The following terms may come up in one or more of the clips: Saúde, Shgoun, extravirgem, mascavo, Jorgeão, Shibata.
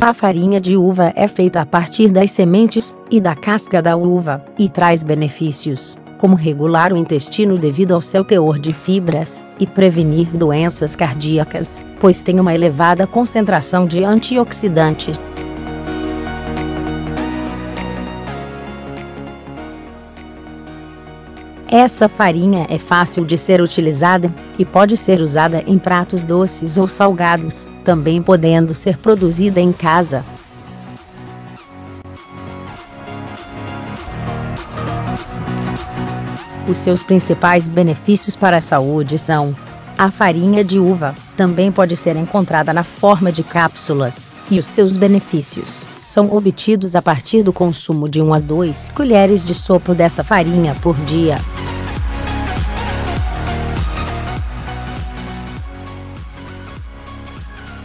A farinha de uva é feita a partir das sementes e da casca da uva, e traz benefícios, como regular o intestino devido ao seu teor de fibras, e prevenir doenças cardíacas, pois tem uma elevada concentração de antioxidantes. Essa farinha é fácil de ser utilizada, e pode ser usada em pratos doces ou salgados, também podendo ser produzida em casa. Os seus principais benefícios para a saúde são: a farinha de uva também pode ser encontrada na forma de cápsulas, e os seus benefícios são obtidos a partir do consumo de 1 a 2 colheres de sopa dessa farinha por dia.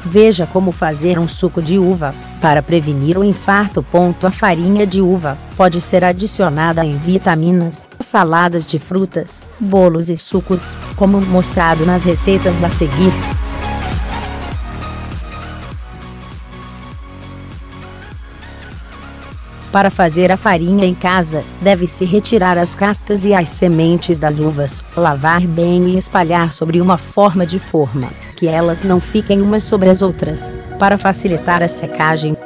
Veja como fazer um suco de uva para prevenir o infarto. A farinha de uva pode ser adicionada em vitaminas, saladas de frutas, bolos e sucos, como mostrado nas receitas a seguir. Para fazer a farinha em casa, deve-se retirar as cascas e as sementes das uvas, lavar bem e espalhar sobre uma forma de forma, que elas não fiquem umas sobre as outras, para facilitar a secagem.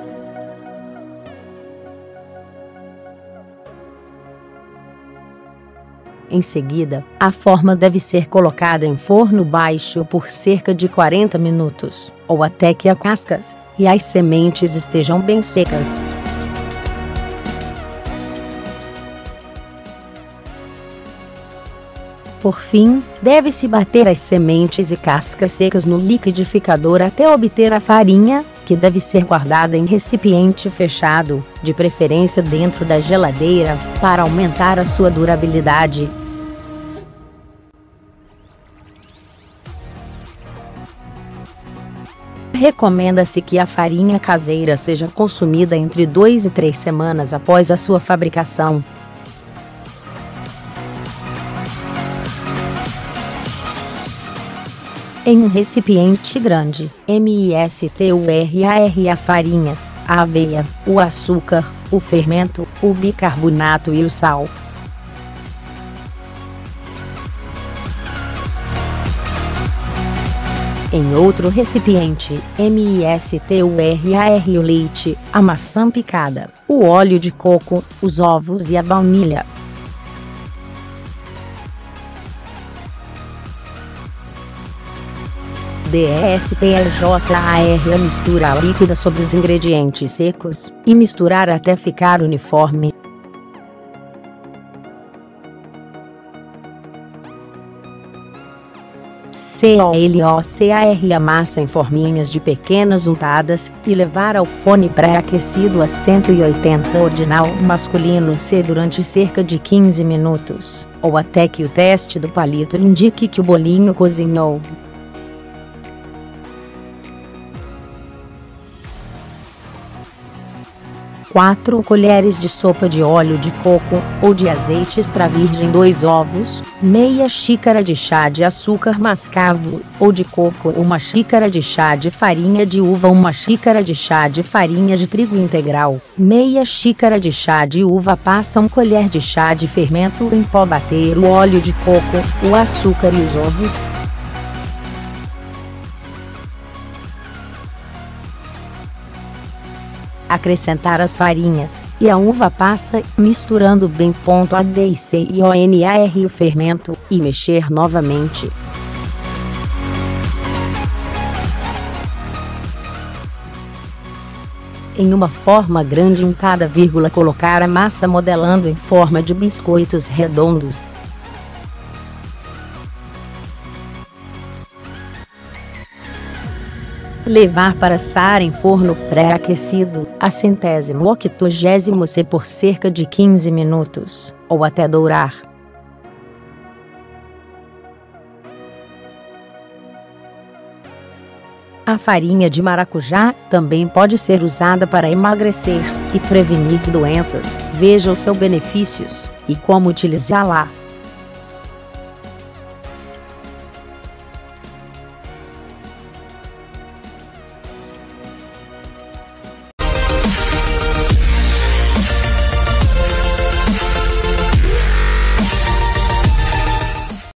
Em seguida, a forma deve ser colocada em forno baixo por cerca de 40 minutos, ou até que as cascas e as sementes estejam bem secas. Por fim, deve-se bater as sementes e cascas secas no liquidificador até obter a farinha, que deve ser guardada em recipiente fechado, de preferência dentro da geladeira, para aumentar a sua durabilidade. Recomenda-se que a farinha caseira seja consumida entre 2 e 3 semanas após a sua fabricação. Em um recipiente grande, misture as farinhas, a aveia, o açúcar, o fermento, o bicarbonato e o sal. Em outro recipiente, misture o leite, a maçã picada, o óleo de coco, os ovos e a baunilha. Despejar a mistura líquida sobre os ingredientes secos, e misturar até ficar uniforme. Colear a massa em forminhas de pequenas untadas, e levar ao forno pré-aquecido a 180 ordinal masculino C durante cerca de 15 minutos, ou até que o teste do palito indique que o bolinho cozinhou. Quatro colheres de sopa de óleo de coco, ou de azeite extra virgem, 2 ovos, meia xícara de chá de açúcar mascavo, ou de coco, 1 xícara de chá de farinha de uva, 1 xícara de chá de farinha de trigo integral, meia xícara de chá de uva passa, 1 colher de chá de fermento em pó, bater o óleo de coco, o açúcar e os ovos. Acrescentar as farinhas e a uva passa, misturando bem. Adicionar o fermento e mexer novamente. Em uma forma grande untada, colocar a massa modelando em forma de biscoitos redondos. Levar para assar em forno pré-aquecido, a 180º C por cerca de 15 minutos, ou até dourar. A farinha de maracujá também pode ser usada para emagrecer e prevenir doenças. Veja os seus benefícios e como utilizá-la.